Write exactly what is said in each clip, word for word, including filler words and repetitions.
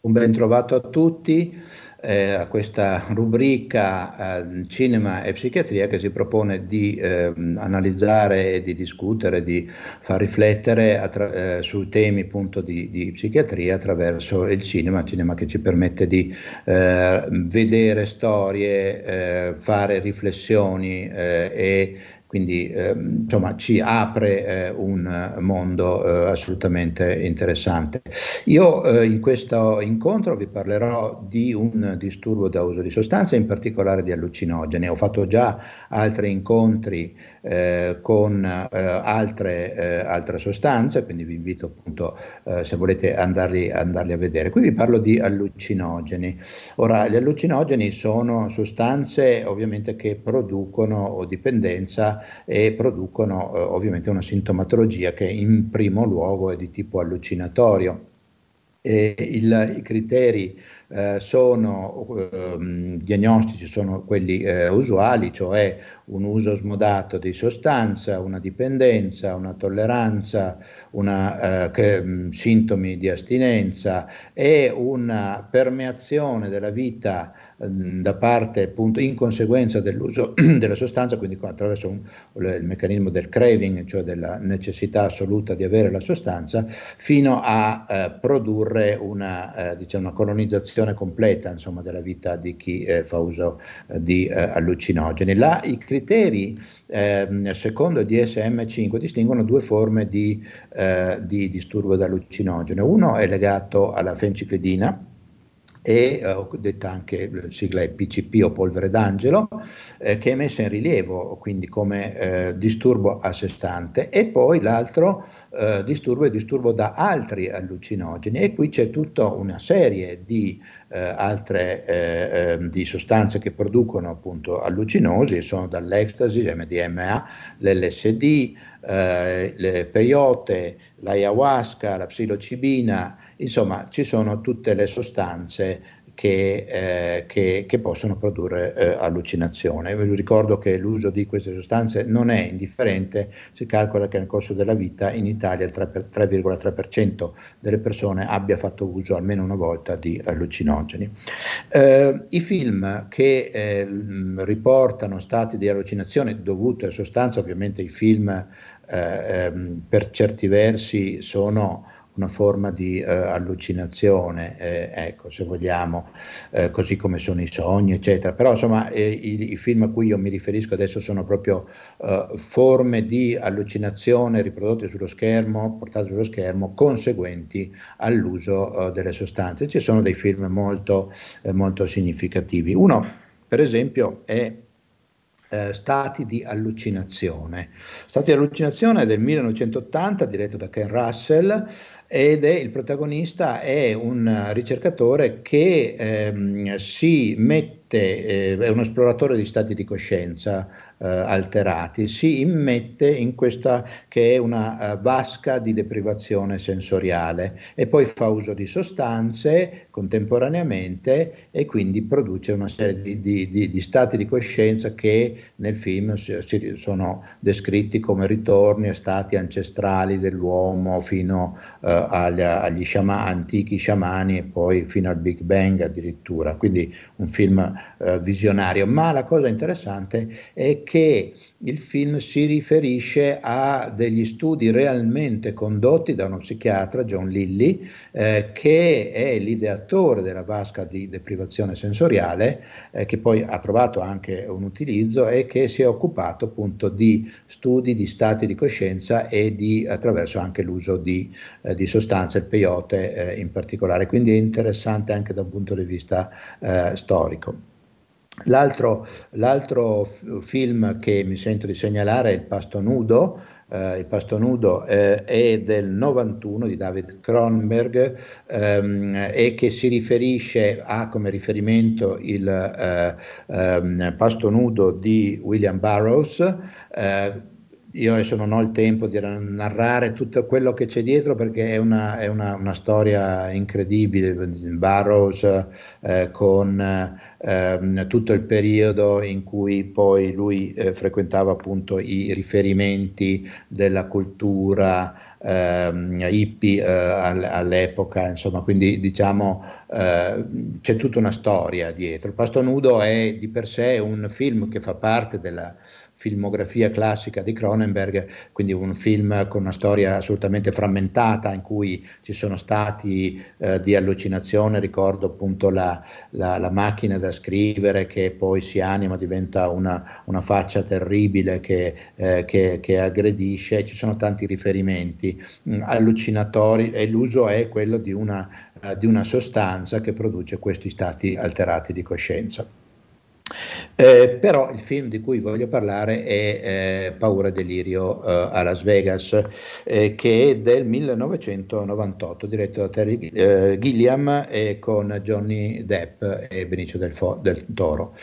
Un ben trovato a tutti eh, a questa rubrica eh, Cinema e Psichiatria che si propone di eh, analizzare e di discutere, di far riflettere eh, su temi appunto di, di psichiatria attraverso il cinema, cinema che ci permette di eh, vedere storie, eh, fare riflessioni eh, e quindi eh, insomma ci apre eh, un mondo eh, assolutamente interessante. Io eh, in questo incontro vi parlerò di un disturbo da uso di sostanze, in particolare di allucinogene. Ho fatto già altri incontri eh, con eh, altre, eh, altre sostanze, quindi vi invito appunto eh, se volete andarli, andarli a vedere. Qui vi parlo di allucinogeni. Ora, gli allucinogeni sono sostanze ovviamente che producono dipendenza e producono eh, ovviamente una sintomatologia che in primo luogo è di tipo allucinatorio. E il, I criteri eh, sono eh, diagnostici sono quelli eh, usuali, cioè un uso smodato di sostanza, una dipendenza, una tolleranza, una, eh, che, mh, sintomi di astinenza e una permeazione della vita da parte appunto in conseguenza dell'uso della sostanza, quindi attraverso un, il meccanismo del craving, cioè della necessità assoluta di avere la sostanza, fino a eh, produrre una, eh, diciamo, una colonizzazione completa, insomma, della vita di chi eh, fa uso eh, di eh, allucinogeni. Là i criteri eh, secondo il D S M cinque distinguono due forme di, eh, di disturbo da allucinogeno. Uno è legato alla fenciclidina, e ho eh, detta anche la sigla è P C P o polvere d'angelo, eh, che è messa in rilievo quindi come eh, disturbo a sé stante, e poi l'altro eh, disturbo è disturbo da altri allucinogeni, e qui c'è tutta una serie di Eh, altre eh, eh, di sostanze che producono appunto allucinosi, sono dall'ecstasy, M D M A, l'L S D, eh, le peyote, l'ayahuasca, la psilocibina, insomma ci sono tutte le sostanze Che, eh, che, che possono produrre eh, allucinazione. Vi ricordo che l'uso di queste sostanze non è indifferente, si calcola che nel corso della vita in Italia il tre virgola tre per cento delle persone abbia fatto uso almeno una volta di allucinogeni. Eh, I film che eh, riportano stati di allucinazione dovuti a sostanze, ovviamente i film eh, per certi versi sono una forma di eh, allucinazione, eh, ecco, se vogliamo, eh, così come sono i sogni, eccetera. Però insomma eh, i, i film a cui io mi riferisco adesso sono proprio eh, forme di allucinazione riprodotte sullo schermo, portate sullo schermo, conseguenti all'uso eh, delle sostanze. Ci sono dei film molto, eh, molto significativi. Uno, per esempio, è Eh, Stati di allucinazione. Stati di allucinazione del millenovecentottanta, diretto da Ken Russell, ed è il protagonista è un ricercatore che ehm, si mette, eh, è un esploratore di stati di coscienza eh, alterati, si immette in questa che è una uh, vasca di deprivazione sensoriale e poi fa uso di sostanze contemporaneamente e quindi produce una serie di, di, di, di stati di coscienza che nel film si, si, sono descritti come ritorni a stati ancestrali dell'uomo fino a uh, Agli, agli sciama, antichi sciamani e poi fino al Big Bang addirittura, quindi un film eh, visionario. Ma la cosa interessante è che il film si riferisce a degli studi realmente condotti da uno psichiatra, John Lilly, eh, che è l'ideatore della vasca di deprivazione sensoriale, eh, che poi ha trovato anche un utilizzo e che si è occupato appunto di studi di stati di coscienza e di, attraverso anche l'uso di, eh, di sostanze, il peyote eh, in particolare, quindi è interessante anche da un punto di vista eh, storico. L'altro, l'altro film che mi sento di segnalare è Il pasto nudo. Uh, il pasto nudo eh, è del novantuno di David Cronenberg ehm, e che si riferisce a come riferimento il eh, ehm, pasto nudo di William Burroughs. Eh, io adesso non ho il tempo di narrare tutto quello che c'è dietro, perché è una, è una, una storia incredibile. Burroughs eh, con eh, tutto il periodo in cui poi lui eh, frequentava appunto i riferimenti della cultura eh, hippie eh, all'epoca, insomma, quindi diciamo eh, c'è tutta una storia dietro. Il Pasto nudo è di per sé un film che fa parte della filmografia classica di Cronenberg, quindi un film con una storia assolutamente frammentata in cui ci sono stati eh, di allucinazione. Ricordo appunto la, la, la macchina da scrivere che poi si anima, diventa una, una faccia terribile che, eh, che, che aggredisce, ci sono tanti riferimenti mh, allucinatori, e l'uso è quello di una, uh, di una sostanza che produce questi stati alterati di coscienza. Eh, però il film di cui voglio parlare è eh, Paura e delirio eh, a Las Vegas, eh, che è del millenovecentonovantotto, diretto da Terry eh, Gilliam e con Johnny Depp e Benicio del, del Toro.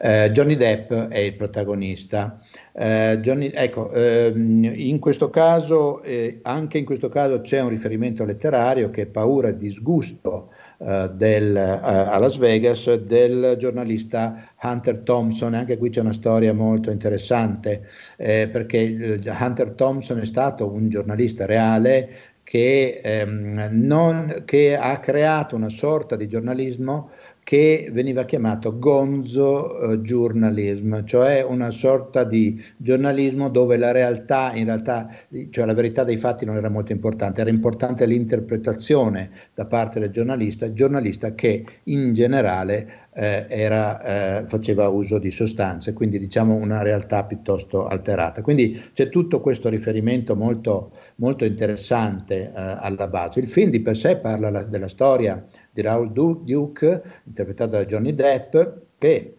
Eh, Johnny Depp è il protagonista. Eh, Johnny, ecco, ehm, in questo caso, eh, anche in questo caso c'è un riferimento letterario che è Paura e disgusto Uh, del, uh, a Las Vegas, del giornalista Hunter Thompson. Anche qui c'è una storia molto interessante, eh, perché uh, Hunter Thompson è stato un giornalista reale che, ehm, non, che ha creato una sorta di giornalismo che veniva chiamato Gonzo eh, journalism, cioè una sorta di giornalismo dove la realtà, in realtà, cioè la verità dei fatti non era molto importante, era importante l'interpretazione da parte del giornalista, giornalista che in generale eh, era, eh, faceva uso di sostanze, quindi diciamo una realtà piuttosto alterata. Quindi c'è tutto questo riferimento molto, molto interessante eh, alla base. Il film di per sé parla la, della storia di Raoul Duke, interpretato da Johnny Depp, che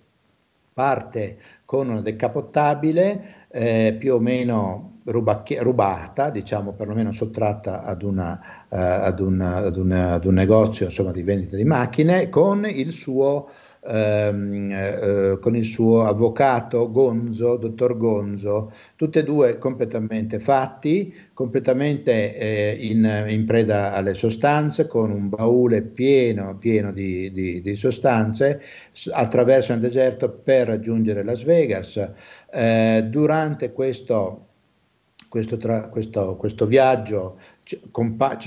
parte con una decappottabile eh, più o meno rubata, diciamo perlomeno sottratta ad, una, eh, ad, una, ad, una, ad un negozio, insomma, di vendita di macchine, con il suo, ehm, eh, con il suo avvocato Gonzo, dottor Gonzo, tutte e due completamente fatti, completamente eh, in, in preda alle sostanze, con un baule pieno, pieno di, di, di sostanze, attraverso il deserto per raggiungere Las Vegas. Eh, durante questo, questo, tra, questo, questo viaggio ci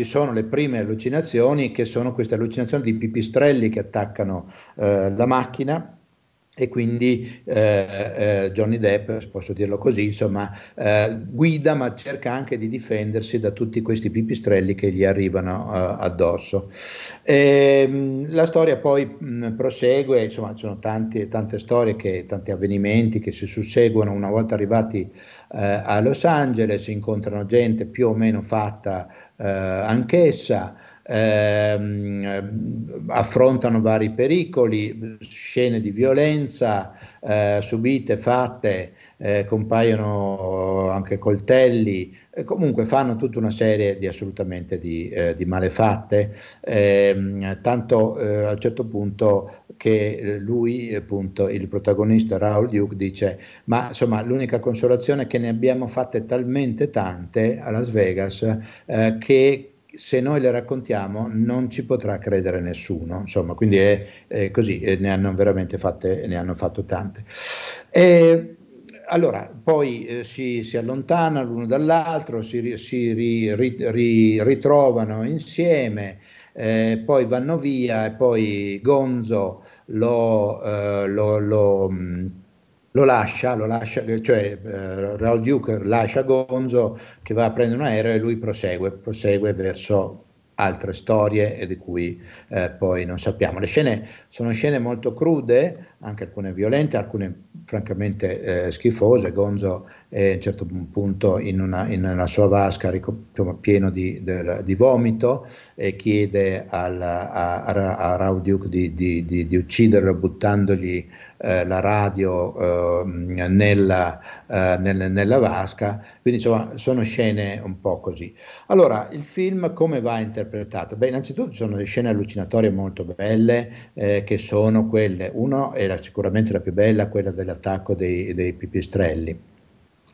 sono le prime allucinazioni, che sono queste allucinazioni di pipistrelli che attaccano eh, la macchina, e quindi eh, eh, Johnny Depp, posso dirlo così, insomma, eh, guida, ma cerca anche di difendersi da tutti questi pipistrelli che gli arrivano eh, addosso. E, mh, la storia poi mh, prosegue, insomma, ci sono tante, tante storie, che, tanti avvenimenti che si susseguono. Una volta arrivati eh, a Los Angeles, incontrano gente più o meno fatta eh, anch'essa. Ehm, affrontano vari pericoli, scene di violenza eh, subite, fatte, eh, compaiono anche coltelli, e comunque fanno tutta una serie di assolutamente di, eh, di malefatte, ehm, tanto eh, a un certo punto che lui, appunto il protagonista Raoul Duke, dice: ma insomma, l'unica consolazione è che ne abbiamo fatte talmente tante a Las Vegas eh, che se noi le raccontiamo non ci potrà credere nessuno, insomma, quindi è, è così, e ne hanno veramente fatte, ne hanno fatto tante. E allora poi eh, si, si allontana l'uno dall'altro, si, si ri, ri, ri, ritrovano insieme, eh, poi vanno via, e poi Gonzo lo... Eh, lo, lo Lo lascia, lo lascia, cioè eh, Raoul Duke lascia Gonzo, che va a prendere un aereo, e lui prosegue, prosegue verso altre storie, e di cui eh, poi non sappiamo. Le scene sono scene molto crude, anche alcune violente, alcune francamente eh, schifose. Gonzo è a un certo punto in una, in una sua vasca ricop- pieno di, de, di vomito, e chiede al, a, a Raoul Duke di, di, di, di ucciderlo, buttandogli eh, la radio eh, nella, eh, nel, nella vasca. Quindi insomma sono scene un po' così. Allora, il film come va interpretato? Beh, innanzitutto sono delle scene allucinatorie molto belle, eh, che sono quelle, uno è la, sicuramente la più bella, quella dell'attacco dei, dei pipistrelli.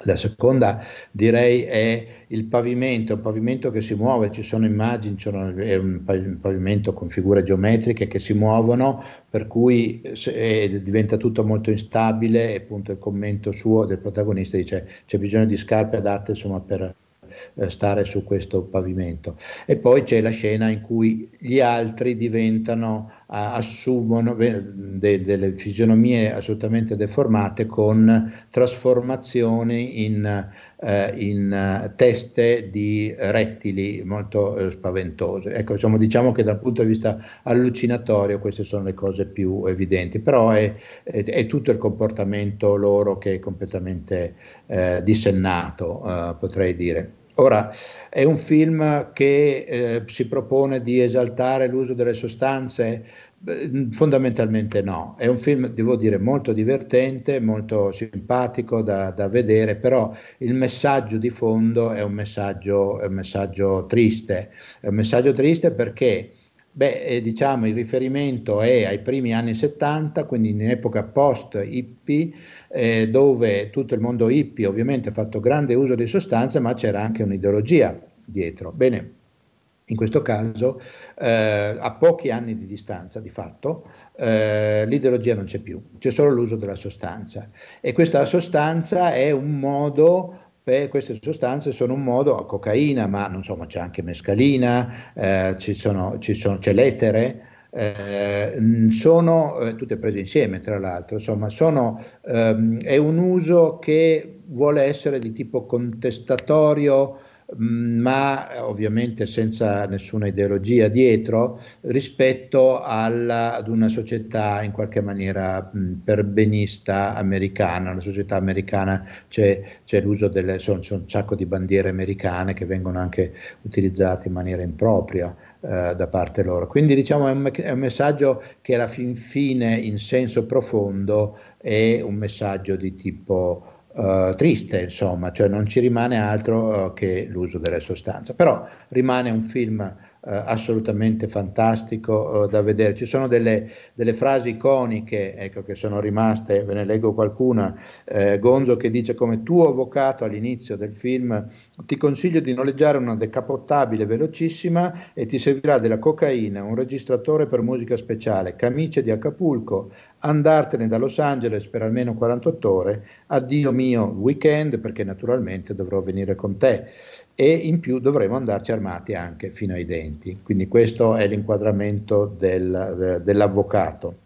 La seconda, direi, è il pavimento, un pavimento che si muove, ci sono immagini, c'è un pavimento con figure geometriche che si muovono, per cui eh, diventa tutto molto instabile, e appunto il commento suo del protagonista dice c'è bisogno di scarpe adatte, insomma, per eh, stare su questo pavimento. E poi c'è la scena in cui gli altri diventano, assumono de, delle fisionomie assolutamente deformate, con trasformazioni in, eh, in teste di rettili molto eh, spaventose. Ecco, insomma, diciamo che dal punto di vista allucinatorio queste sono le cose più evidenti, però è, è, è tutto il comportamento loro che è completamente eh, dissennato, eh, potrei dire. Ora, è un film che eh, si propone di esaltare l'uso delle sostanze? Fondamentalmente no, è un film, devo dire, molto divertente, molto simpatico da, da vedere, però il messaggio di fondo è un messaggio, è un messaggio triste, è un messaggio triste perché… Beh, eh, diciamo, il riferimento è ai primi anni settanta, quindi in epoca post-hippie, eh, dove tutto il mondo hippie ovviamente ha fatto grande uso di sostanze, ma c'era anche un'ideologia dietro. Bene, in questo caso, eh, a pochi anni di distanza, di fatto, eh, l'ideologia non c'è più, c'è solo l'uso della sostanza. E questa sostanza è un modo… Beh, queste sostanze sono un modo, cocaina, ma non so, c'è anche mescalina, eh, ci sono, ci sono, c'è l'etere, eh, sono eh, tutte prese insieme, tra l'altro, insomma, sono, ehm, è un uso che vuole essere di tipo contestatorio, ma ovviamente senza nessuna ideologia dietro, rispetto alla, ad una società in qualche maniera mh, perbenista americana. La società americana, c'è, c'è l'uso delle, sono, sono un sacco di bandiere americane che vengono anche utilizzate in maniera impropria eh, da parte loro. Quindi, diciamo, è un, è un messaggio che alla fin fine, in senso profondo, è un messaggio di tipo… Uh, triste, insomma, cioè non ci rimane altro uh, che l'uso delle sostanze, però rimane un film uh, assolutamente fantastico uh, da vedere. Ci sono delle, delle frasi iconiche, ecco, che sono rimaste, ve ne leggo qualcuna. eh, Gonzo che dice: come tuo avvocato all'inizio del film ti consiglio di noleggiare una decappottabile velocissima e ti servirà della cocaina, un registratore per musica speciale, camicie di Acapulco, andartene da Los Angeles per almeno quarantotto ore, addio mio weekend, perché naturalmente dovrò venire con te, e in più dovremo andarci armati anche fino ai denti. Quindi questo è l'inquadramento del, de, dell'avvocato.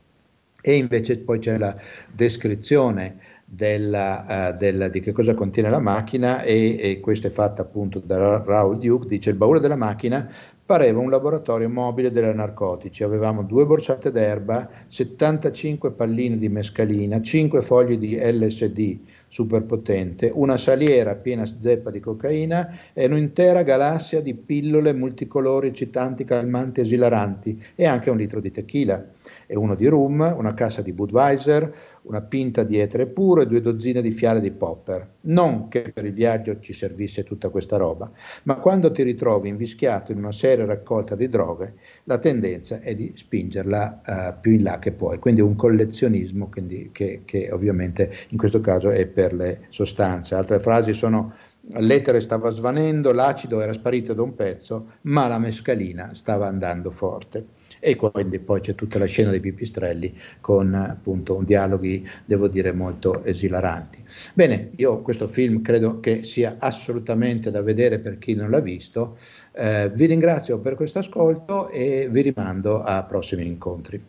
E invece poi c'è la descrizione della, uh, della, di che cosa contiene la macchina, e, e questa è fatta appunto da Raoul Duke. Dice: il baule della macchina pareva un laboratorio mobile dei narcotici, avevamo due borsate d'erba, settantacinque palline di mescalina, cinque fogli di L S D superpotente, una saliera piena zeppa di cocaina e un'intera galassia di pillole multicolori, eccitanti, calmanti, esilaranti, e anche un litro di tequila, e uno di rum, una cassa di Budweiser, una pinta di etere puro e due dozzine di fiale di popper. Non che per il viaggio ci servisse tutta questa roba, ma quando ti ritrovi invischiato in una seria raccolta di droghe, la tendenza è di spingerla uh, più in là che puoi. Quindi un collezionismo, quindi, che, che ovviamente in questo caso è per le sostanze. Altre frasi sono: l'etere stava svanendo, l'acido era sparito da un pezzo, ma la mescalina stava andando forte. E quindi poi c'è tutta la scena dei pipistrelli con appunto un dialoghi, devo dire, molto esilaranti. Bene, io questo film credo che sia assolutamente da vedere per chi non l'ha visto. Eh, vi ringrazio per questo ascolto e vi rimando a prossimi incontri.